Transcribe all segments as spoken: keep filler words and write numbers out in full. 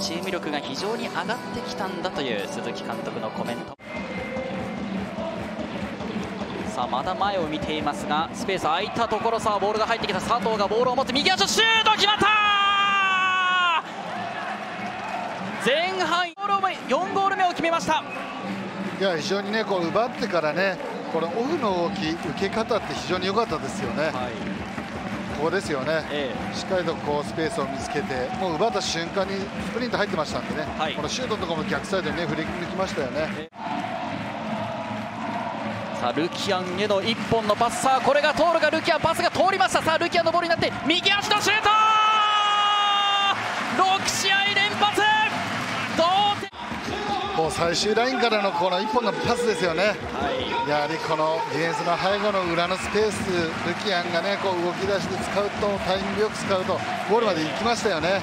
チーム力が非常に上がってきたんだという鈴木監督のコメント。さあまだ前を見ていますが、スペース空いたところ、さあボールが入ってきた、佐藤がボールを持って右足シュート決まった。前半よんゴール目を決めました。いや非常にね、こう奪ってからね、このオフの動き、受け方って非常に良かったですよね。はいここですよね、ええ、しっかりとこうスペースを見つけて、もう奪った瞬間にスプリント入ってましたんでね、はい、このシュートのところも逆サイドに、ね、振り抜きましたよね。ええ、さあルキアンへのいっぽんのパス、さあこれが通るか、ルキアン、パスが通りました、さあルキアンのボールになって、右足のシュート、ろくしあいれんぱつ、もう最終ラインからのこのいっぽんのパスですよね、はい、やはりこのディフェンスの背後の裏のスペース、ルキアンがねこう動き出して使うと、タイミングよく使うと、ゴールまで行きましたよね、はい、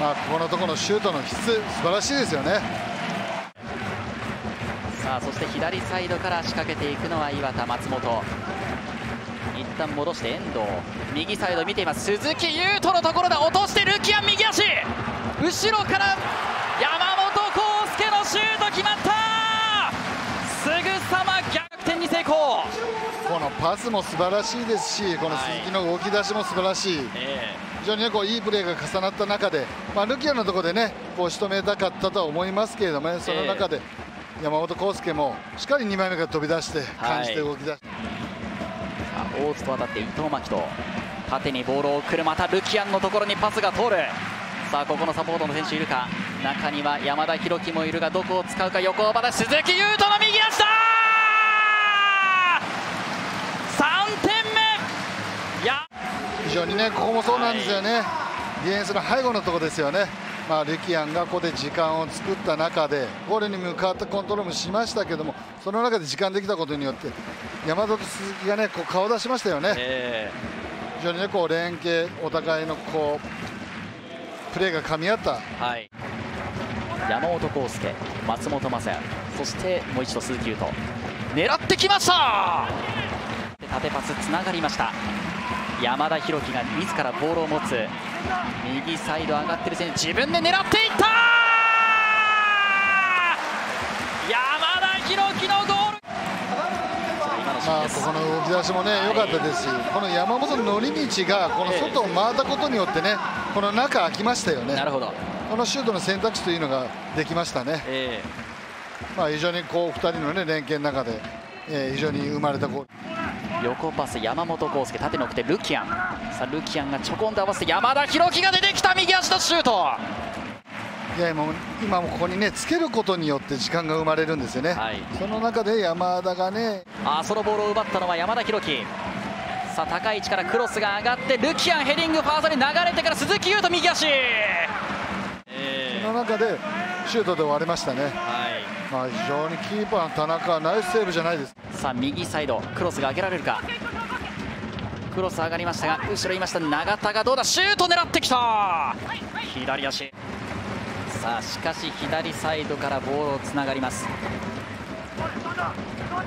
まあここのところのシュートの質、素晴らしいですよね。さあそして左サイドから仕掛けていくのは岩田、松本、一旦戻して遠藤、右サイド見ています、鈴木優斗のところだ、落としてルキアン、右足、後ろから山シュート決まった、すぐさま逆転に成功。このパスも素晴らしいですし、この鈴木の動き出しも素晴らしい、はい、非常に、ね、こういいプレーが重なった中で、まあ、ルキアのところで、ね、こう仕留めたかったとは思いますけれども、ね、その中で山本康介もしっかりにまいめから飛び出して感じて動き出して、はい、大津と渡って伊藤真希と縦にボールを送る、またルキアンのところにパスが通る。さあここのサポートの選手いるか、中には山田大輝もいるが、どこを使うか、横幅だ、鈴木優斗の右足だ、さんてんめ、いや非常にね、ここもそうなんですよね、はい、ディフェンスの背後のところですよね、まあ、ルキアンがここで時間を作った中で、ゴールに向かってコントロールもしましたけども、その中で時間できたことによって、山田と鈴木がね、こう顔を出しましたよね、えー、非常にね、こう連携、お互いのこう、プレーが噛み合った、はい、山本康介、松本雅也、そしてもう一度鈴木優斗、狙ってきました。縦パスつながりました。山田大輝が自らボールを持つ、右サイド上がってる選手、自分で狙っていった、山田大輝のゴール。まあここの動き出しもね良かったですし、この山本のり道がこの外を回ったことによってね、この中空きましたよね。なるほど。このシュートの選択肢というのができましたね。えー、まあ非常にこうふたりのね連携の中で、えー、非常に生まれたゴール。横パス山本康介、縦の奥手ルキアン、さあルキアンがちょこんと合わせて山田大輝が出てきた、右足のシュート。いやもう今もここにねつけることによって時間が生まれるんですよね、はい、その中で山田がね、あそのボールを奪ったのは山田大輝。さあ高い位置からクロスが上がってルキアンヘディング、ファーザーに流れてから鈴木優斗右足、えー、その中でシュートで終わりましたね、はい、まあ非常にキーパーの田中ナイスセーブじゃないです。さあ右サイドクロスが上げられるか、クロス上がりましたが後ろいました永田がどうだ、シュート狙ってきた、左足。さあしかし左サイドからボールをつながります。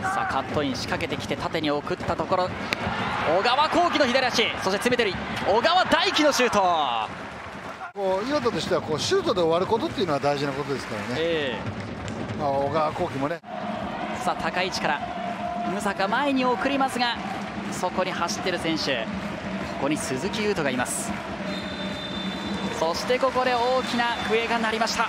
さあカットイン仕掛けてきて縦に送ったところ、小川航基の左足、そして詰めてる小川大輝のシュート。こう岩田としてはこうシュートで終わることっていうのは大事なことですからね、えー、まあ小川航基もね、さあ高い位置からムサカ前に送りますが、そこに走ってる選手、ここに鈴木優斗がいます。そしてここで大きな笛が鳴りました。